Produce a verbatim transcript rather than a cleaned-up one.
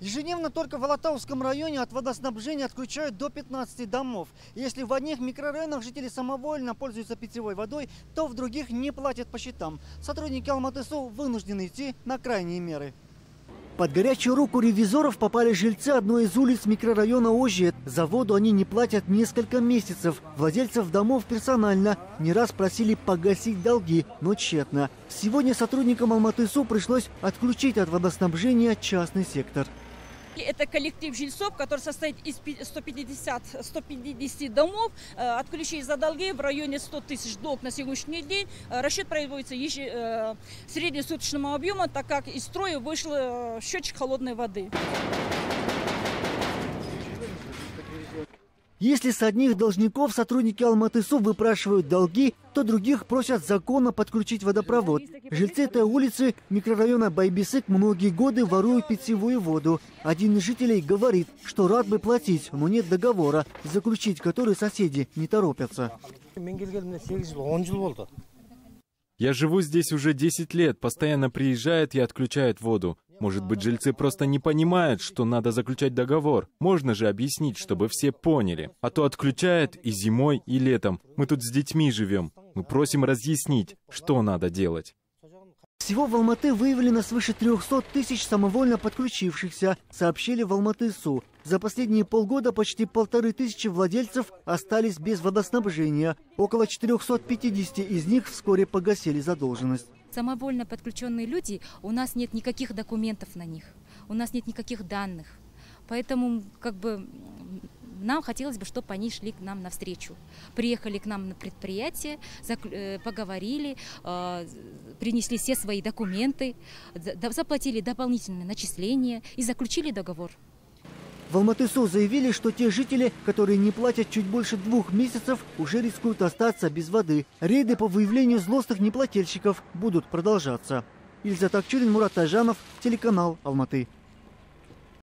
Ежедневно только в Алатауском районе от водоснабжения отключают до пятнадцати домов. Если в одних микрорайонах жители самовольно пользуются питьевой водой, то в других не платят по счетам. Сотрудники Алматы СУ вынуждены идти на крайние меры. Под горячую руку ревизоров попали жильцы одной из улиц микрорайона О Ж Е. За воду они не платят несколько месяцев. Владельцев домов персонально не раз просили погасить долги, но тщетно. Сегодня сотрудникам Алматы СУ пришлось отключить от водоснабжения частный сектор. Это коллектив жильцов, который состоит из ста пятидесяти, ста пятидесяти домов. Отключили за долги в районе ста тысяч долг на сегодняшний день. Расчет производится среднесуточного объема, так как из строя вышел счетчик холодной воды. Если с одних должников сотрудники Алматы СУ выпрашивают долги, то других просят законно подключить водопровод. Жильцы этой улицы микрорайона Байбисык многие годы воруют питьевую воду. Один из жителей говорит, что рад бы платить, но нет договора, заключить который соседи не торопятся. Я живу здесь уже десять лет, постоянно приезжают и отключают воду. Может быть, жильцы просто не понимают, что надо заключать договор. Можно же объяснить, чтобы все поняли. А то отключают и зимой, и летом. Мы тут с детьми живем. Мы просим разъяснить, что надо делать. Всего в Алматы выявлено свыше трёхсот тысяч самовольно подключившихся, сообщили в Алматы СУ. За последние полгода почти полторы тысячи владельцев остались без водоснабжения. Около четырёхсот пятидесяти из них вскоре погасили задолженность. Самовольно подключенные люди, у нас нет никаких документов на них, у нас нет никаких данных. Поэтому как бы нам хотелось бы, чтобы они шли к нам навстречу. Приехали к нам на предприятие, поговорили, принесли все свои документы, заплатили дополнительные начисления и заключили договор. В Алматы СУ заявили, что те жители, которые не платят чуть больше двух месяцев, уже рискуют остаться без воды. Рейды по выявлению злостных неплательщиков будут продолжаться. Ильза Такчурин, Мурат Айжанов, телеканал Алматы.